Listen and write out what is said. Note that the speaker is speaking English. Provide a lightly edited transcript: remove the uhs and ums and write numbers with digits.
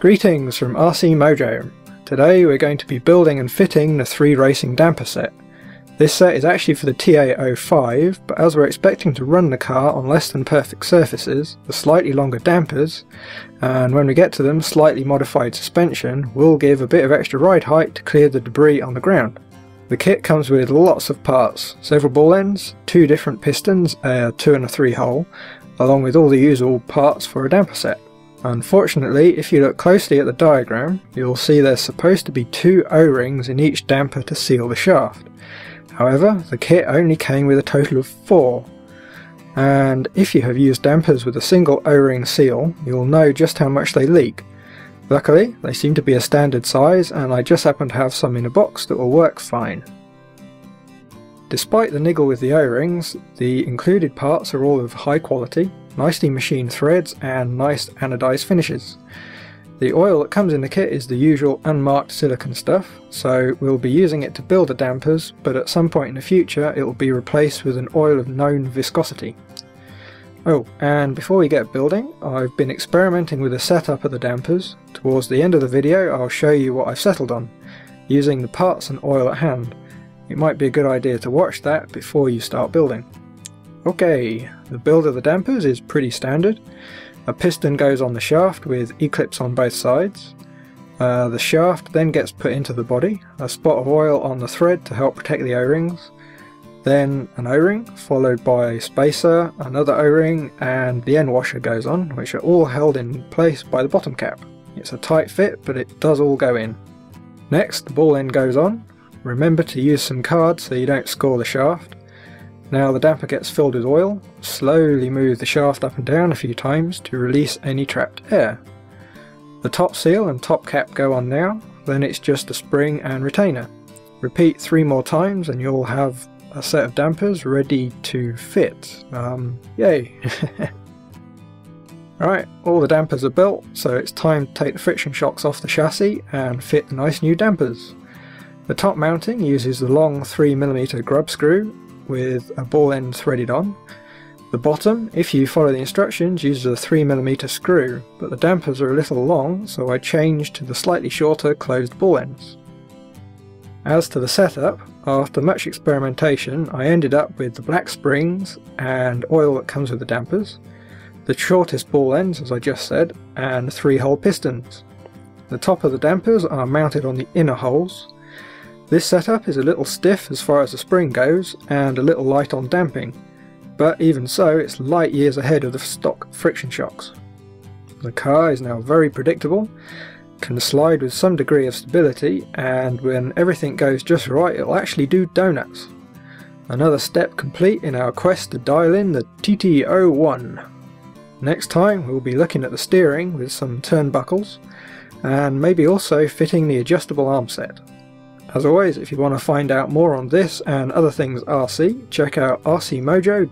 Greetings from RC Mojo. Today we're going to be building and fitting the 3 Racing Damper Set. This set is actually for the TA05, but as we're expecting to run the car on less than perfect surfaces, the slightly longer dampers, and when we get to them slightly modified suspension, will give a bit of extra ride height to clear the debris on the ground. The kit comes with lots of parts, several ball ends, two different pistons, a 2 and a 3 hole, along with all the usual parts for a damper set. Unfortunately, if you look closely at the diagram, you'll see there's supposed to be 2 O-rings in each damper to seal the shaft. However, the kit only came with a total of 4, and if you have used dampers with a single O-ring seal, you'll know just how much they leak. Luckily, they seem to be a standard size, and I just happen to have some in a box that will work fine. Despite the niggle with the O-rings, the included parts are all of high quality, nicely machined threads and nice anodized finishes. The oil that comes in the kit is the usual unmarked silicone stuff, so we'll be using it to build the dampers, but at some point in the future it will be replaced with an oil of known viscosity. Oh, and before we get building, I've been experimenting with the setup of the dampers. Towards the end of the video I'll show you what I've settled on, using the parts and oil at hand. It might be a good idea to watch that before you start building. Okay, the build of the dampers is pretty standard. A piston goes on the shaft with Eclipse on both sides. The shaft then gets put into the body, a spot of oil on the thread to help protect the O-rings, then an O-ring, followed by a spacer, another O-ring, and the end washer goes on, which are all held in place by the bottom cap. It's a tight fit, but it does all go in. Next, the ball end goes on. Remember to use some card so you don't score the shaft. Now the damper gets filled with oil. Slowly move the shaft up and down a few times to release any trapped air. The top seal and top cap go on now, then it's just a spring and retainer. Repeat 3 more times and you'll have a set of dampers ready to fit. Yay! Alright, all the dampers are built, so it's time to take the friction shocks off the chassis and fit the nice new dampers. The top mounting uses the long 3mm grub screw with a ball end threaded on. The bottom, if you follow the instructions, uses a 3mm screw, but the dampers are a little long, so I changed to the slightly shorter closed ball ends. As to the setup, after much experimentation I ended up with the black springs and oil that comes with the dampers, the shortest ball ends as I just said, and 3 hole pistons. The top of the dampers are mounted on the inner holes. This setup is a little stiff as far as the spring goes, and a little light on damping, but even so it's light years ahead of the stock friction shocks. The car is now very predictable, can slide with some degree of stability, and when everything goes just right it'll actually do donuts. Another step complete in our quest to dial in the TT01. Next time we'll be looking at the steering with some turnbuckles, and maybe also fitting the adjustable arm set. As always, if you want to find out more on this and other things RC, check out rcmojo.com.